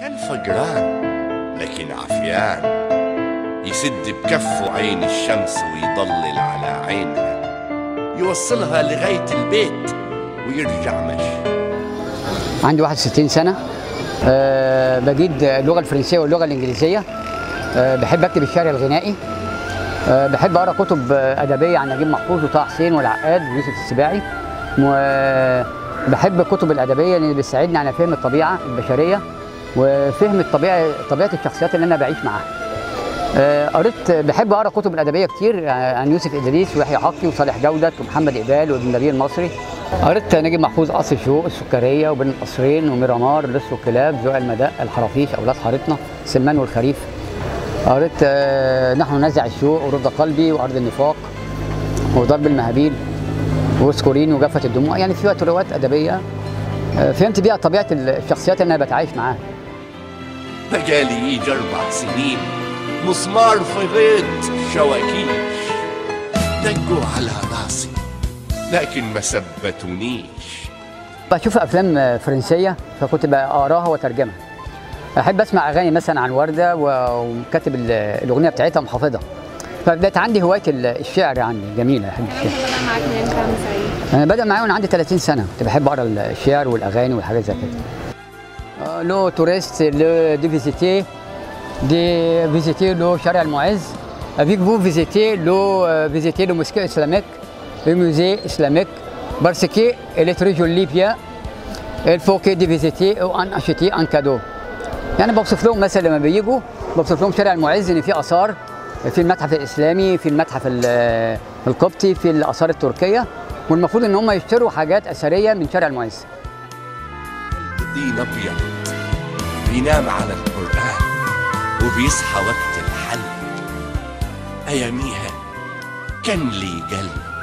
كان فجران لكن عفيان، يسد بكفه عين الشمس ويضلل على عينها، يوصلها لغاية البيت ويرجع ماشي. عندي 61 سنة، بجيد اللغة الفرنسية واللغة الإنجليزية، بحب أكتب الشعر الغنائي، بحب أقرأ كتب أدبية عن نجيب محفوظ وطه حسين والعقاد ويوسف السباعي، وبحب الكتب الأدبية اللي بتساعدني على فهم الطبيعة البشرية وفهم الطبيعة، طبيعة الشخصيات اللي أنا بعيش معاها. قريت، بحب أقرأ كتب أدبية كتير عن يوسف إدريس ويحيى حقي وصالح جودة ومحمد إقبال وابن النبي المصري. قريت نجيب محفوظ قصر الشوق، السكرية، وبين القصرين، وميرامار، لص وكلاب، زقاق المدق، الحرافيش، أولاد حارتنا، سمان والخريف. قريت نحن نزع الشوق، ورد قلبي، وأرض النفاق، وضرب المهابيل، وسكورين، وجفة الدموع، يعني في روايات أدبية فهمت بيها طبيعة الشخصيات اللي أنا بتعايش معاها. بقالي يجي 4 سنين مسمار في غيط شواكيش، دقوا على راسي لكن ما ثبتونيش. بشوف افلام فرنسيه فكنت بقراها وترجمها، احب اسمع اغاني مثلا عن ورده وكاتب الاغنيه بتاعتها ومحافظها، فبدات عندي هوايه الشعر. عندي جميله، احب الشعر. بدا معاك من تامر سعيد؟ انا بدا معايا وانا عندي 30 سنه، كنت بحب اقرا الشعر والاغاني والحاجات زي كده. لو توريست لو دي فيزيتي دي فيزيتي لو شارع المعز افيك فو فيزيتي لو فيزيتي لو موسكي اسلاميك le musée islamique parce que elle est très jolie bien il faut que des visiter ou en acheter un cadeau. يعني بوصف لهم مثلا لما بيجوا بوصف لهم شارع المعز ان في اثار، في المتحف الاسلامي، في المتحف القبطي، في الاثار التركيه، والمفروض ان هم يشتروا حاجات اثريه من شارع المعز. الدين ابيض بينام على القران وبيصحى وقت الحل، اياميها كان لي قلب.